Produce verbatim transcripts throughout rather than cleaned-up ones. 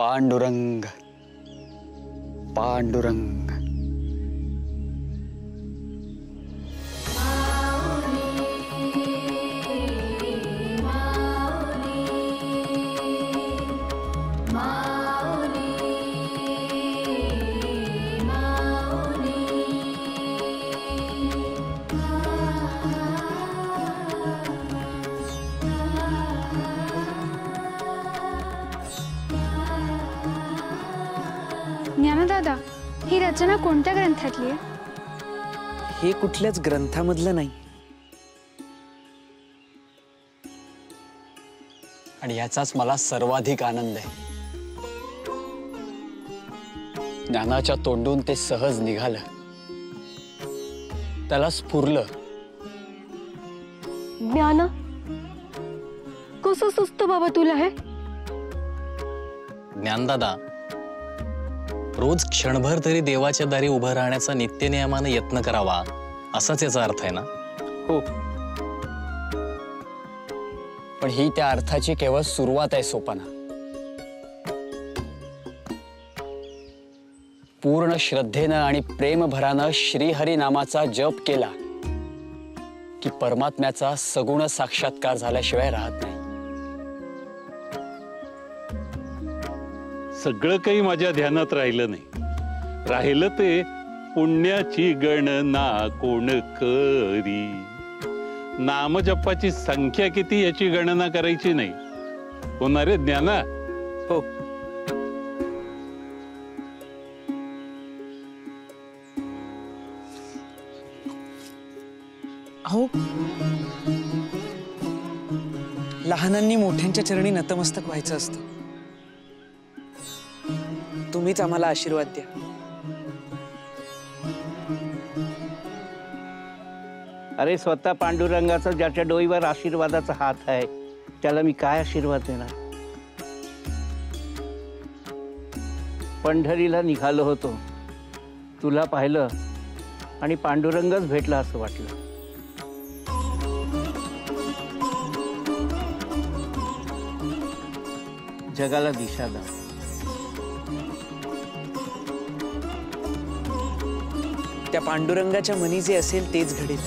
पांडुरंग पांडुरंग। ज्ञानदादा, ही रचना कोणत्या ग्रंथातली आहे? हे कुठल्याच ग्रंथामधलं नाही, आणि याचाच मला सर्वाधिक आनंद आहे। ज्ञानाच्या तोंडून ते सहज निघालं, त्याला स्फुरलं। ज्ञान कसं सुचतं बाबा तुला हे? ज्ञानदादा, रोज क्षणभर तरी देवाच्या दारी उभा राहण्याचा नित्य नियमाने यत्न करावा, असाच याचा अर्थ आहे ना? हो, पण ही त्या अर्थाची केवळ सुरुवात आहे सोपाना। पूर्ण श्रद्धेनं आणि प्रेमभरानं श्रीहरी नामाचा जप केला की परमात्म्याचा सगुण साक्षात्कार झाल्याशिवाय राहत नाही। सगळं काही माझ्या ध्यानात राहिलं नाही, राहिलं ते पुण्याची गणना कोण करी। नामजपाची संख्या किती याची गणना करायची नाही, होणारे ज्ञाना। हो, अहो लहानांनी मोठ्यांच्या चरणी नतमस्तक व्हायचं असतं। तुम्हीच आम्हाला आशीर्वाद द्या। अरे स्वतः पांडुरंगाचा ज्याच्या डोईवर आशीर्वादाचा हात आहे, त्याला मी काय आशीर्वाद देणार? पंढरीला निघालो होतो, तुला पाहिलं आणि पांडुरंगच भेटला असं वाटलं। जगाला दिशा दाखव। त्या पांडुरंगाच्या मनी जे असेल तेच घडेल।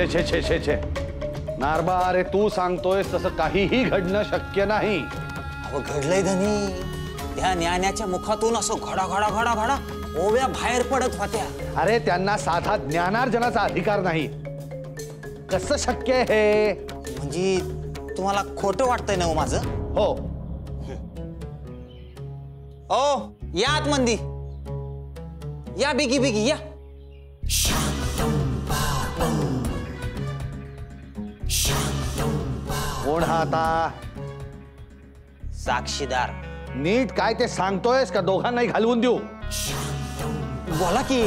छे छे छे छे छे नारबा, अरे तू सांगतोय तसं काहीही घडणं शक्य नाही। अहो घडलंय धनी, त्या ज्ञानाच्या मुखातून असं घडा घडा घडा घडा ओव्या बाहेर पडत होत्या। अरे त्यांना साधा ज्ञानार्जनाचा अधिकार नाही, कसं शक्य आहे? म्हणजे तुम्हाला खोटं वाटतंय ना माझं? हो ओ, या आतमंदी या, बिगी बिगी या। कोण हा आता? साक्षीदार। नीट काय ते सांगतोयस का? दोघांनाही घालवून देऊ। बोला की।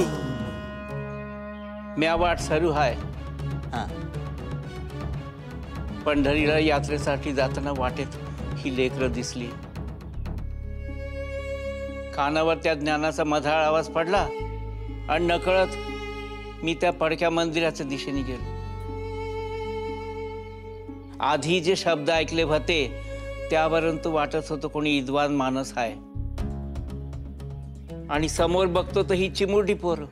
म्या वाट सरू हाय। पंढरीला यात्रेसाठी जाताना वाटेत ही लेकरं दिसली, कानावर त्या ज्ञानाचा मधाळ आवाज पडला आणि नकळत मी त्या पडक्या मंदिराच्या दिशेने गेलो। आधी जे शब्द ऐकले होते त्यावरून वाटत होतं कोणी विद्वान माणूस आहे, आणि समोर बघतो तर ही चिमुरडी पोरं।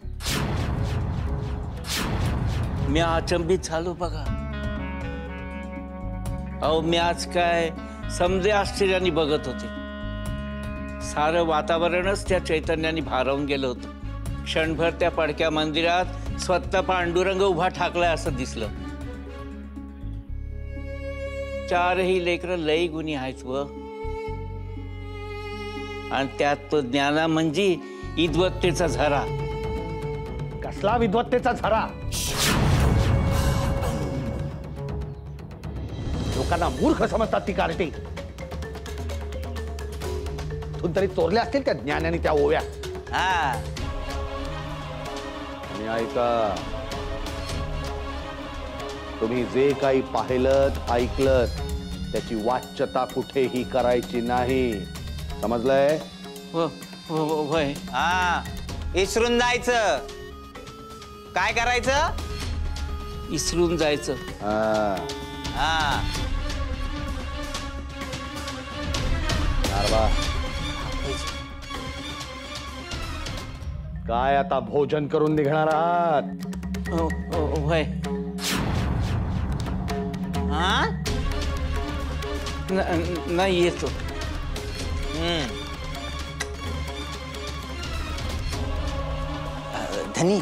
मी अचंबित झालो बघा। अहो मी आज काय समजे आश्चर्याने बघत होते। सारं वातावरणच त्या चैतन्याने भारावून गेलं होतं। क्षणभर त्या पडक्या मंदिरात स्वतः पांडुरंग उभा ठाकलाय असं दिसलं। चार ही लेकर लई गुणी आहेत व, आणि त्यात तो ज्ञाना म्हणजे विद्वत्तेचा झरा। कसला विद्वत्तेचा झरा? लोकांना मूर्ख समजतात ती कार्टी। तू तरी चोरल्या असतील त्या ज्ञानाने त्या ओव्या। हा, आणि ऐका, तुम्ही जे काही पाहिलत ऐकलत त्याची वाच्यता कुठेही करायची नाही, समजलंय? होय. हा, इसरून जायचं. काय करायचं? इसरून जायचं. हा हा. काय आता भोजन करून निघणार आहात? होय. हा, नाही येतो. धनी,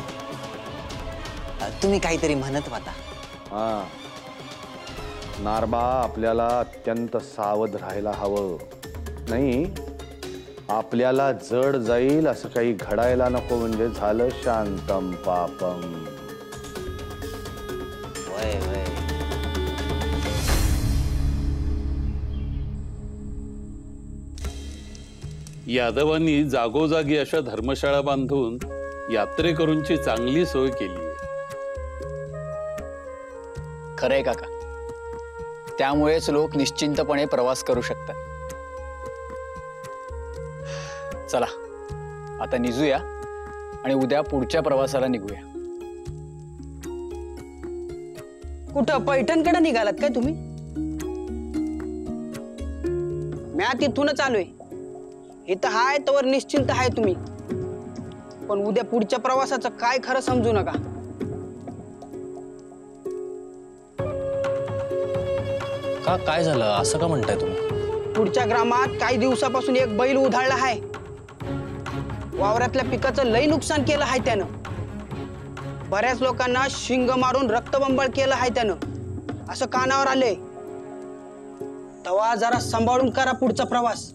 तुम्ही काहीतरी म्हणत होता. हा नारबा, आपल्याला अत्यंत सावध राहायला हवं. नाही, आपल्याला जड जाईल असं काही घडायला नको, म्हणजे झालं शांतम पापम. वय वय. यादवांनी जागोजागी अशा धर्मशाळा बांधून यात्रेकरूंची चांगली सोय केली. खरंय काका, त्यामुळेच लोक निश्चिंतपणे प्रवास करू शकतात. चला आता निघूया आणि उद्या पुढच्या प्रवासाला निघूया. कुठं पैठणकडे निघालात काय तुम्ही? म्या तिथूनच आलोय. इथं हाय तोवर निश्चिंत आहे तुम्ही, पण उद्या पुढच्या प्रवासाचं काय खरं समजू नका. का काय झालं असं का म्हणताय तुम्ही? पुढच्या ग्रामात काही दिवसापासून एक बैल उधाळला आहे. वावरातल्या पिकाचं लई नुकसान केलं आहे त्यानं. बऱ्याच लोकांना शिंग मारून रक्तबंबाळ केलं आहे त्यानं, असं कानावर आले. तवा जरा सांभाळून करा पुढचा प्रवास.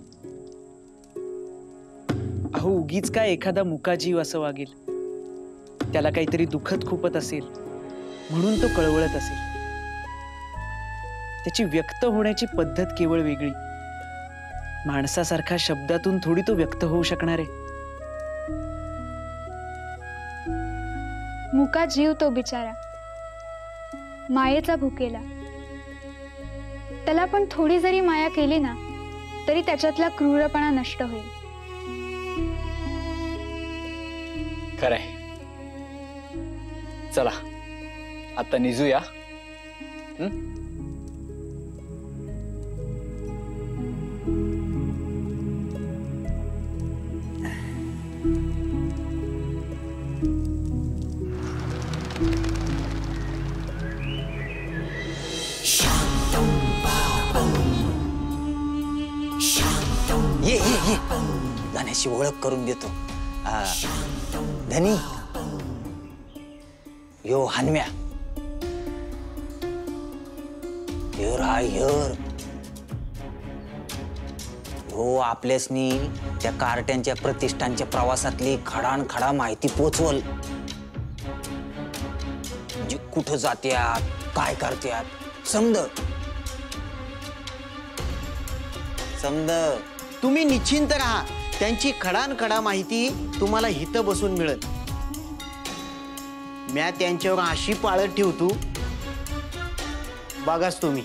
अहो, उगीच काय एखादा मुकाजीव असं वागेल. त्याला काहीतरी दुखत खुपत असेल म्हणून तो कळवळत असेल. त्याची व्यक्त होण्याची पद्धत केवळ वेगळी. माणसासारख्या शब्दातून थोडी तो व्यक्त होऊ शकणार आहे. मुकाजीव तो बिचारा, मायेचा भुकेला. त्याला पण थोडी जरी माया केली ना तरी त्याच्यातला क्रूरपणा नष्ट होईल. खरंय. चला आता निघूया. ये ये ये गाण्याची ओळख करून देतो. धनी, यो हनम्या, यो राय, यो आपलेसनी त्या कार्ट्यांच्या प्रतिष्ठानच्या प्रवासातली खडान खडा माहिती पोचवल. जी कुठं जात्यात, काय करत्यात समद समद. तुम्ही निश्चिंत राहा. त्यांची खडान खडा माहिती तुम्हाला हित बसून मिळेल. म्या त्यांच्यावर अशी पाळत ठेवतो, बघास तुम्ही.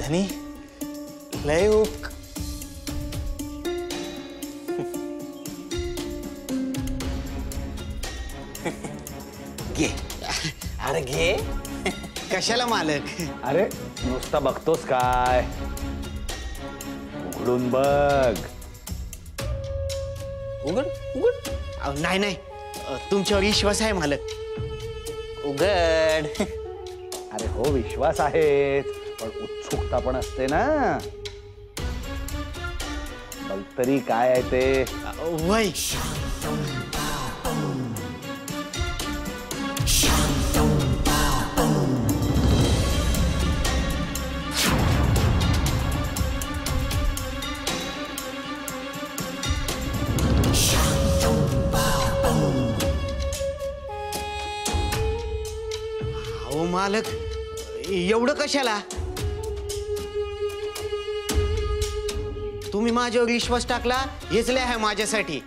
धनी, लय उक. घे. अरे घे. कशाला मालक? अरे नुसता बघतोस काय? उघडून बघ. उघड उघड. नाही नाही, तुमच्यावर विश्वास आहे मालक. उघड. अरे हो, विश्वास आहे, पण उत्सुकता पण असते ना. बघ तरी काय आहे ते. वय. मालक, एवढं कशाला? तुम्ही माझ्यावर विश्वास टाकला हेच लय आहे माझ्यासाठी.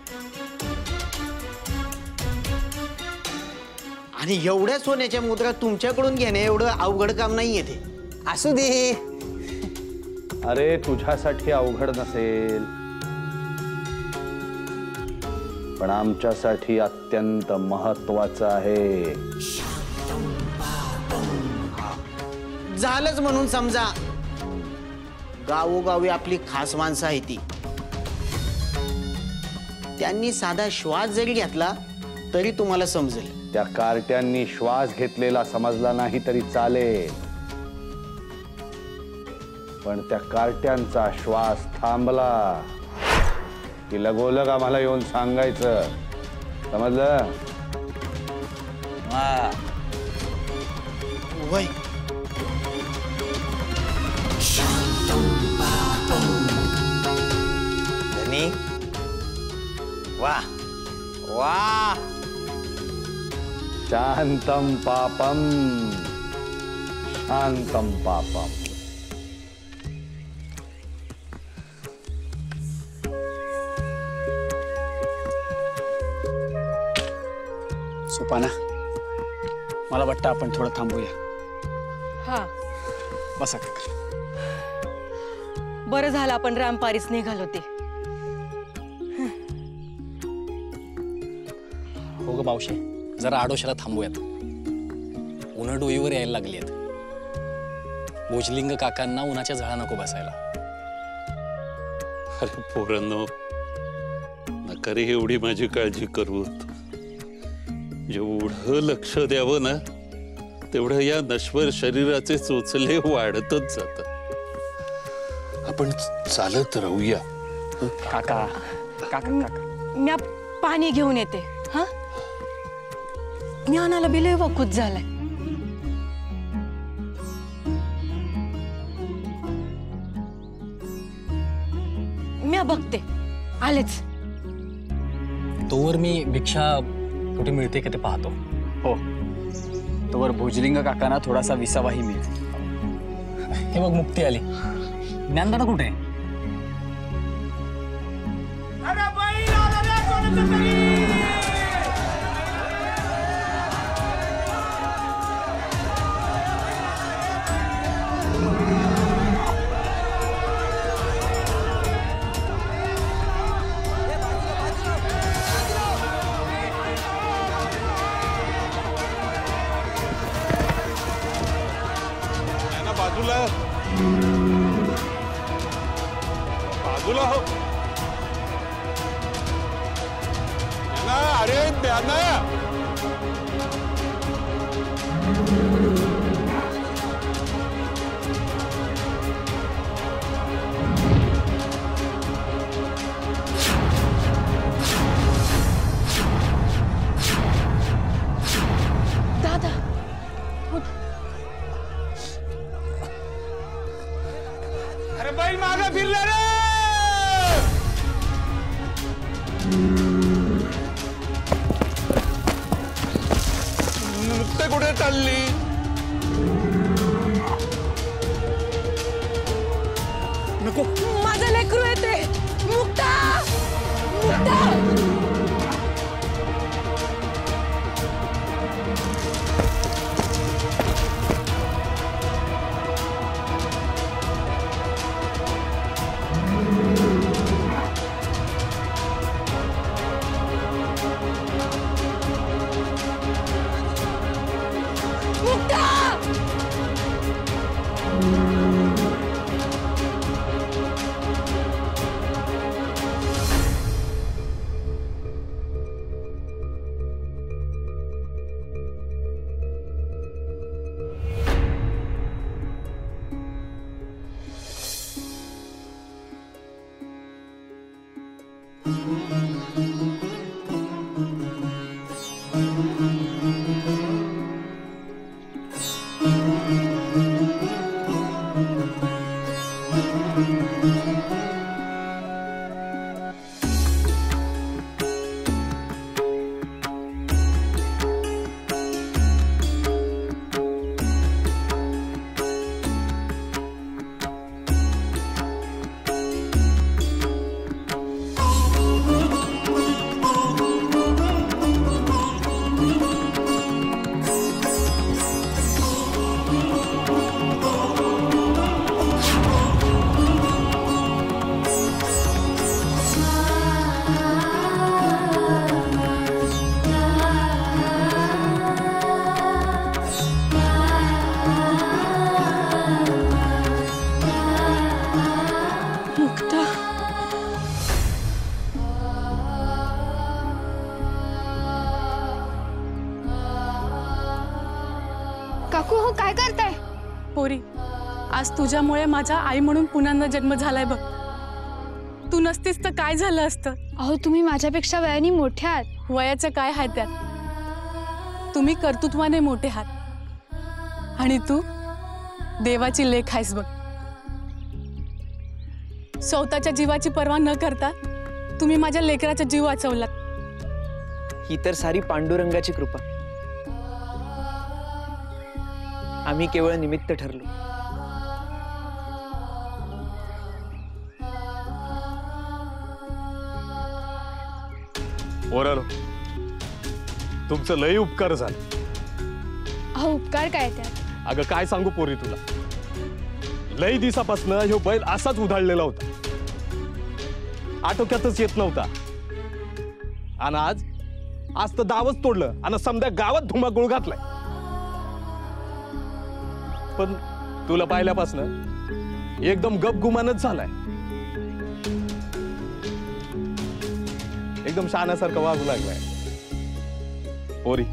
आणि एवढ्या सोन्याच्या मुद्रा तुमच्याकडून घेणे एवढं अवघड काम नाहीये ते। असू दे, अरे तुझ्यासाठी अवघड नसेल पण आमच्यासाठी अत्यंत महत्त्वाचं आहे। झालंच म्हणून समजा, गावोगावी आपली खास माणसं आहे ती, त्यांनी साधा श्वास जरी घेतला तरी तुम्हाला समजेल। त्या कार्ट्यांनी श्वास घेतलेला समजला नाही तरी चालेल, पण त्या कार्ट्यांचा श्वास थांबला की लगोलग आम्हाला येऊन सांगायचं, समजलं? वय धनी, वाह वाह, शांतम पापम, शांतम पापम। सुपाना, मला वाटतं आपण थोडं थांबूया। हां बसा काका। बरं झालं आपण रामपारीस निघालो ते। हो ग मावशी, जरा आडोशाला थांबूयात, उन्हाडोईवर यायला लागली आहेत। भोजलिंग काकांना उन्हाच्या झळा नको बसायला। अरे पोरांनो, नका रे एवढी माझी काळजी करू, जेवढं लक्ष द्यावं ना तेवढं या नश्वर शरीराचे चोचले वाढतच जातात। आपण चालत राहूया। काका काका मी पाणी घेऊन येते। हा, ज्ञानाला बिलय वकूत झालाय। मी बघते, आलेच। तोवर मी भिक्षा कुठे मिळते का ते पाहतो। हो, तोवर भोजलिंग काकांना थोडासा विसावाही मिळतो। हे बघ मुक्ती आली। ज्ञानदादा कुठे? बाजूला बाजूला, हो ना। अरे त्यांना आज तुझ्यामुळे माझा आई म्हणून पुन्हा जन्म झालाय बघ। तू नसतीस तर काय झालं असतं? अहो तुम्ही माझ्यापेक्षा वयाने मोठे आहात। वयाचं काय आहे त्यात? तुम्ही कर्तृत्वाने मोठे आहात आणि तू देवाची लेख आहेस बघ। स्वतःच्या जीवाची पर्वा न करता तुम्ही माझ्या लेकराचा जीव वाचवला। ही तर सारी पांडुरंगाची कृपा। आम्ही केवळ निमित्त ठरलो। ओरलो तुमचं लय उपकार झाले। अहो उपकार काय ते? अगं काय सांगू पोरी तुला, लई दिवसापासून ह्यो बैल असाच उधाळलेला होता, आटोक्यातच येत नव्हता, आणि आज आज तर दावच तोडलं आणि समद्या गावात धुमाकूळ घातलाय। पण तुला पाहिल्यापासून एकदम गपगुमानच झालाय, एकदम शानासारखं वागू लागलाय। पोरी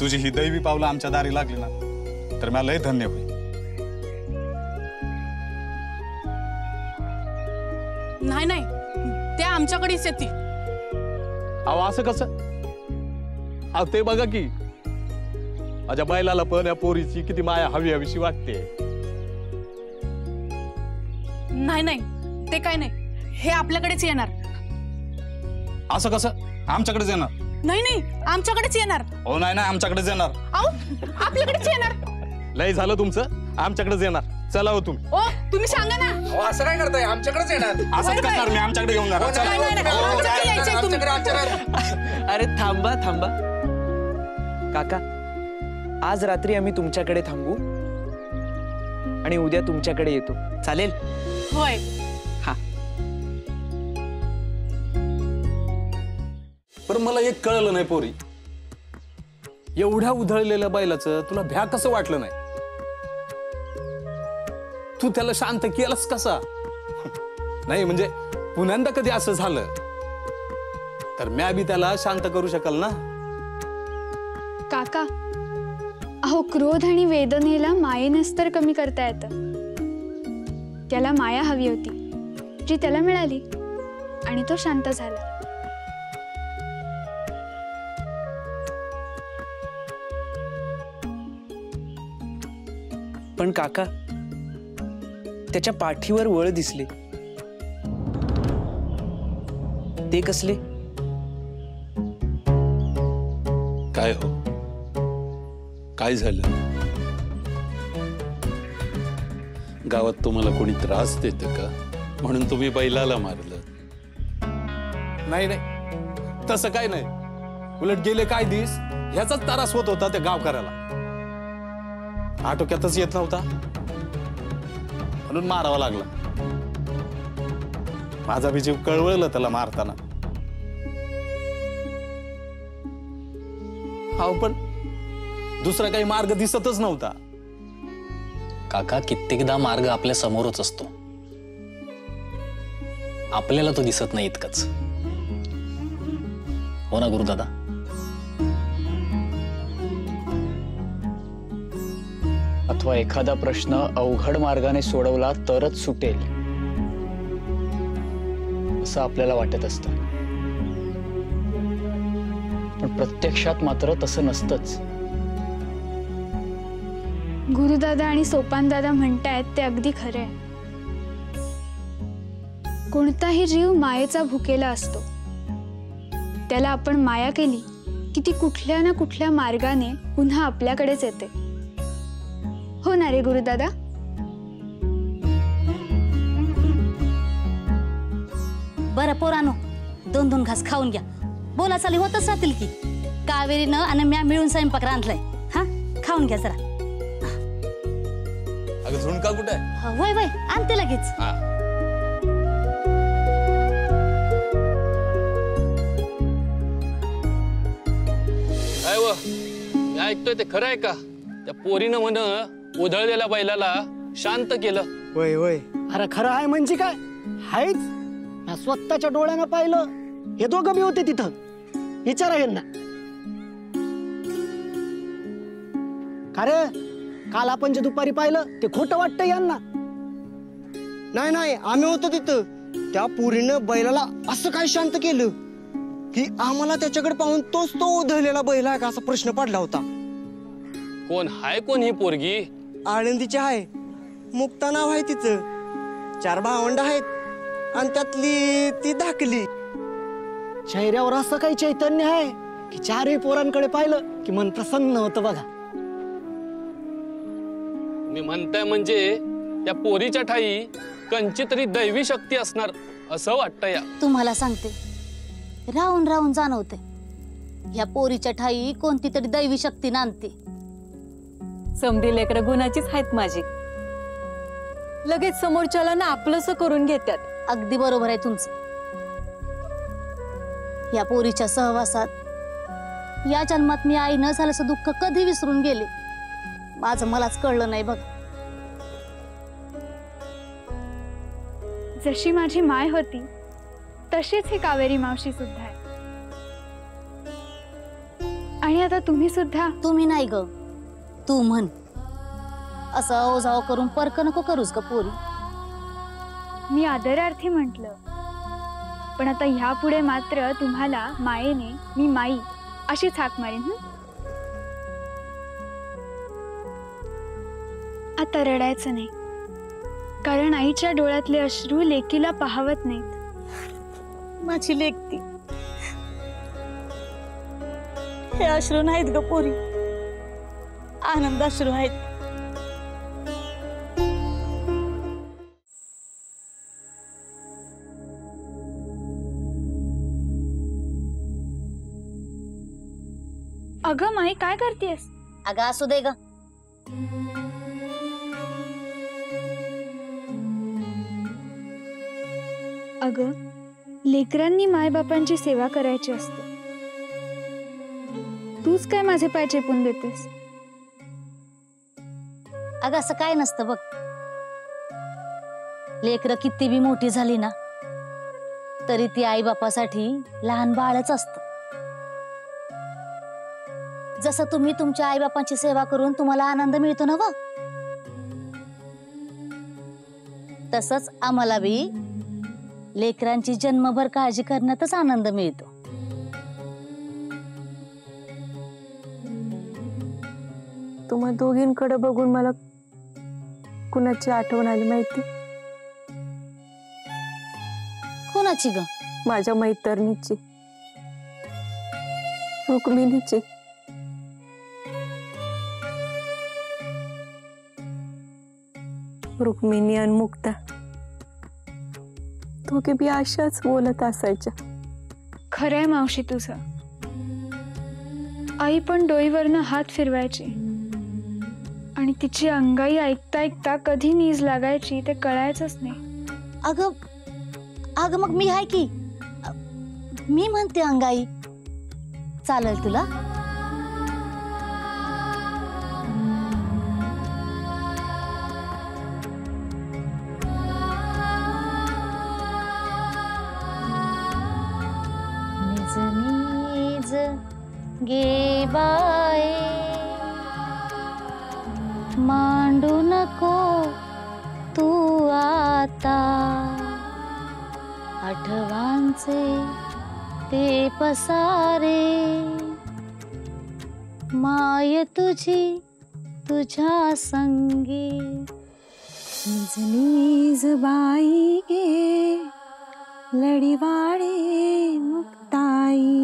तुझी ही दैवी पावलं आमच्या दारी लागली ना तर मला लय धन्य होईल। नाही नाही ते आमच्याकडेच येते। अहो असं कसं? अहो ते बघा की माझ्या बैलाला पण या पोरीची किती माया हवी हवीशी वाटते। नाही नाही ते काय नाही, हे आपल्याकडेच येणार। असं कसं आमच्याकडेच येणार? नाही नाही आमच्याकडेच येणार। हो नाही नाही आमच्याकडेच येणार। अहो आपल्याकडेच येणार। लय झालं तुमचं, आमच्याकडेच येणार। चला हो तुम्ही। ओ तुम्ही सांगा ना। ओ असं काय करताय? आमच्याकडेच येणार। असं करणार मी आमच्याकडे घेऊन जाणार। चला आमच्याकडे यायचंय तुम्ही। अरे थांबा थांबा काका, आज रात्री आम्ही तुमच्याकडे थांबू आणि उद्या तुमच्याकडे येतो, चालेल? होय। हा पर मला एक कळलं नाही पोरी, एवढ्या उधळलेल्या बैलाचं तुला भ्या कसं वाटलं नाही? तू त्याला शांत केलंस कसा? नाही म्हणजे पुन्हा कधी असं झालं तर म्या बी त्याला शांत करू शकल ना। काका अहो क्रोध आणि वेदनेला मायेनेच तर कमी करता येतं। त्याला माया हवी होती जी त्याला मिळाली आणि तो शांत झाला। पण काका त्याच्या पाठीवर वळ दिसले, ते कसले काय? हो काय झालं? गावात तुम्हाला कोणी त्रास देत का म्हणून तुम्ही बैलाला मारलं? नाही नाही तसं काय नाही, उलट गेले काय दिस ह्याचाच त्रास होत होता त्या गावकऱ्याला, आटोक्यातच येत नव्हता म्हणून मारावा लागला। माझा बी जीव कळवळला त्याला मारताना। हाव पण दुसरा काही मार्ग दिसतच नव्हता। काका कित्येकदा मार्ग आपल्या समोरच असतो, आपल्याला तो दिसत नाही इतकंच। हो ना गुरुदादा? अथवा एखादा प्रश्न अवघड मार्गाने सोडवला तरच सुटेल असं आपल्याला वाटत असतं, पण प्रत्यक्षात मात्र तसं नसतंच। गुरुदादा आणि सोपानदादा म्हणतायत ते अगदी खरं आहे। कोणताही जीव मायेचा भुकेला असतो, त्याला आपण माया केली की ती कुठल्या ना कुठल्या मार्गाने पुन्हा आपल्याकडेच येते। हो ना रे गुरुदादा? बरं पोरानो दोन दोन घास खाऊन घ्या, बोला चाली होतच राहतील की। कावेरीनं आणि म्या मिळून स्वयंपाक रांधलाय, हा खाऊन घ्या जरा। अगं झुणका कुठे? वय वय आणते लगेच। काय व मी ऐकतोय ते खरं आहे का? त्या पोरीनं म्हण उधळलेल्या बैलाला शांत केलं। होय होय। अरे खरं आहे म्हणजे काय? हायच, मी स्वतःच्या डोळ्यानं पाहिलं। हे दोघं बी होते तिथं, विचारा यांना। अरे काल आपण जे दुपारी पाहिलं ते खोटं वाटतं यांना। नाही नाही आम्ही होतो तिथं, त्या पुरीनं बैलाला असं काय शांत केलं की आम्हाला त्याच्याकडे पाहून तोच तो उधळलेला बैल आहे का असा प्रश्न पडला होता। कोण हाय कोण ही पोरगी? आळंदीची आहे, मुक्ता नाव आहे तिचं, चार भावंड आहेत आणि त्यातली ती धाकली। चेहऱ्यावर असं काही चैतन्य आहे की चारही पोरांकडे पाहिलं की मन प्रसन्न होतं बघा। मी म्हणतय म्हणजे या पोरीच्या ठाई कंची तरी दैवी शक्ती असणार असं वाटतं या। तुम्हाला सांगते राहून राहून जाणवते या पोरीच्या ठाई कोणती तरी दैवी शक्ती नांदते। समधी लेकर गुणाचीच आहेत माझी, लगेच समोरच्याला ना आपलंसं करून घेतात। अगदी बरोबर आहे तुमचं। या पोरीच्या सहवासात या जन्मात मी आई न झाल्याचं दुःख कधी विसरून गेले, माझं मलाच कळलं नाही बघ। जशी माझी माय होती तशीच ही कावेरी मावशी सुद्धा आहे, आणि आता तुम्ही सुद्धा। तुम्ही नाही ग, तू म्हण, असं ओझाव करून परक नको करूस ग पोरी। मी आदरार्थी म्हटलं, पण आता ह्यापुढे मात्र तुम्हाला मायेने मी माई अशी हाक मारेन। आता रडायचं नाही, कारण आईच्या डोळ्यातले अश्रू लेकीला पाहवत नाहीत। माझी लेकती, हे अश्रू नाहीत ग पोरी, आनंद अश्रू आहेत। अगं माई काय करतेस? अगं असू दे ग, अगं लेकरांनी मायबापांची सेवा करायची असते, तूच काय माझे पाय चेपून देतेस? अगं असं काय नसतं बघ, लेकरं किती बी मोठी झाली ना तरी ती आई बापासाठी लहान बाळच असतं। जसं तुम्ही तुमच्या आई बापांची सेवा करून तुम्हाला आनंद मिळतो ना व, तसंच आम्हाला बी लेकरांची जन्मभर काळजी करण्यातच आनंद मिळतो। तुम्हा दोघींकडे बघून मला कुणाची आठवण आली माहिती? कोणाची ग? माझ्या मैत्रिणीची, रुक्मिणीची। रुक्मिणी आणि मुक्ता दोघे बी अशाच बोलत असायच्या। खरंय मावशी तुझं, आई पण डोईवरनं हात फिरवायची आणि तिची अंगाई ऐकता ऐकता कधी नीज लागायची ते कळायचंच नाही। अगं अगं मग मी आहे की, मी म्हणते अंगाई चालेल तुला? गे बाए मांडू नको तू आता, आठवांचे ते पसारे, माय तुझी तुझ्या संगी। निज निज बाई गे लढीवाडे मुक्ताई,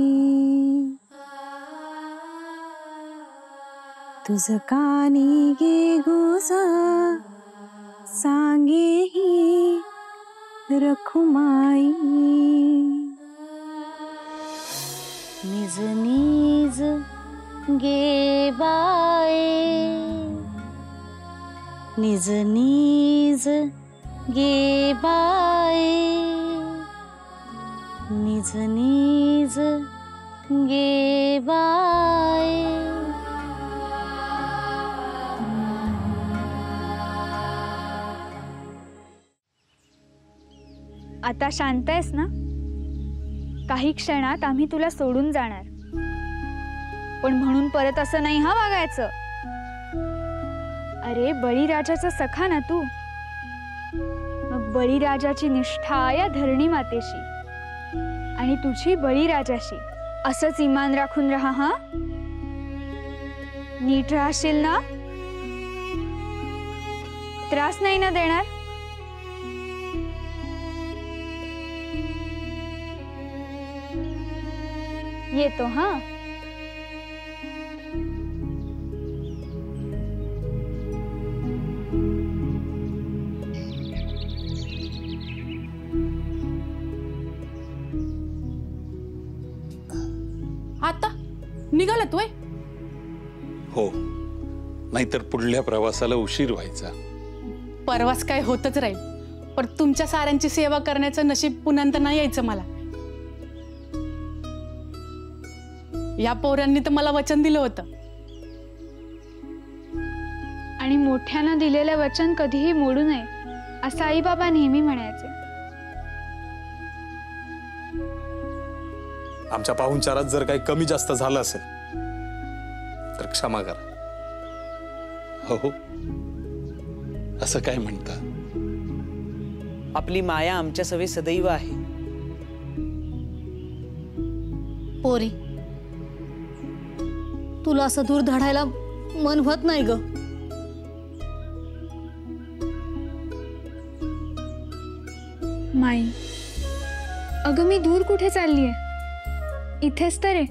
तुझ कानी गे गुज सांगे ही रखुमाई। निज निज गे बाए, निज निज गे बाए, निज निज गे बाए। आता शांत आहेस ना? काही क्षणात आम्ही तुला सोडून जाणार, पण म्हणून परत असं नाही हा वागायचं। अरे बळीराजाचा सखा ना तू। मग बळीराजाची निष्ठा या धरणी मातेशी आणि तुझी बळीराजाशी असंच ईमान राखून राहा। हा नीट राहशील ना, त्रास नाही ना देणार? ये तो हाँ आता निघाला तू? हो, नाहीतर पुढल्या प्रवासाला उशीर व्हायचा। प्रवास काय होतच राहील, पण तुमच्या साऱ्यांची सेवा करण्याचं नशीब पुन्हा नाही यायचं मला। या पोरांनी तर मला वचन दिलं होतं आणि मोठ्यांना दिलेले वचन कधीही मोडू नये असं आई बाबा नेहमी म्हणायचे। आमच्या पाहुणचारात जर काही कमी जास्त झालं असेल तर क्षमा करा। हो, असं काय म्हणता? आपली माया आमच्या सवे सदैव आहे। पोरी, तुला असं दूर धडायला मन होत नाही ग। माई, अगं मी दूर कुठे चाललीये? इथेच तर आहे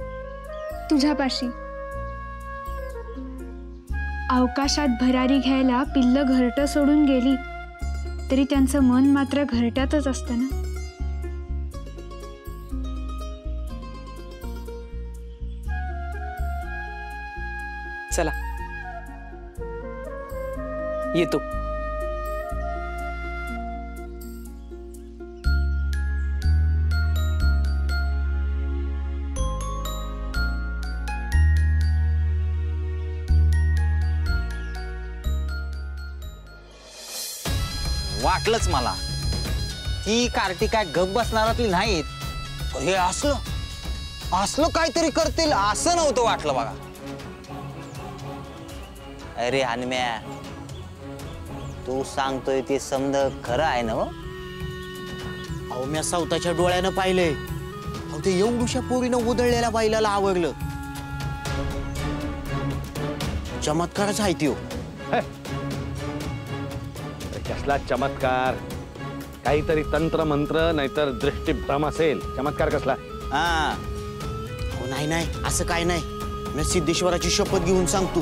तुझ्यापाशी। अवकाशात भरारी घ्यायला पिल्ल घरटं सोडून गेली तरी त्यांचं मन मात्र घरट्यातच असतं ना। चला येतो। वाटलंच मला ही कार्तिका गप बसणारातली नाहीत। हे असलं असलं काहीतरी करतील असं नव्हतं वाटलं बघा। अरे हनम्या, तू सांगतोय ते समज खरं आहे ना? अहो मी स्वतःच्या डोळ्यानं पाहिलंय। अहो ते एवढ्या पोरीनं उधळलेल्या बाईला आवडलं, चमत्कारच आहे तो। कसला चमत्कार? काहीतरी तंत्र मंत्र नाहीतर दृष्टीभ्रम असेल। चमत्कार कसला? हा नाही नाही, असं काय नाही। मी सिद्धेश्वराची शपथ घेऊन सांगतो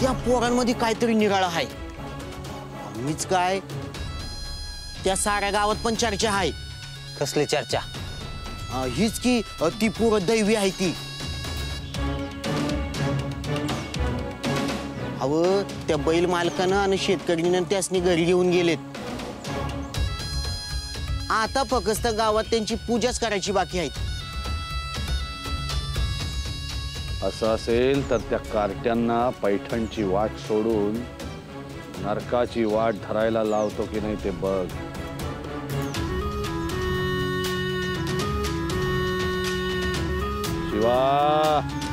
त्या पोरांमध्ये काहीतरी निराळा आहे। मीच काय, त्या साऱ्या गावात पण चर्चा आहे। कसली चर्चा? हीच की ती पोरं दैवी आहे ती। अवं त्या बैल मालकानं आणि शेतकरीनं त्यासनी घरी घेऊन गेलेत। आता फक्त गावात त्यांची पूजाच करायची बाकी आहे। असं असेल तर त्या कार्ट्यांना पैठणची वाट सोडून नरकाची वाट धरायला लावतो की नाही ते बघ। शिवा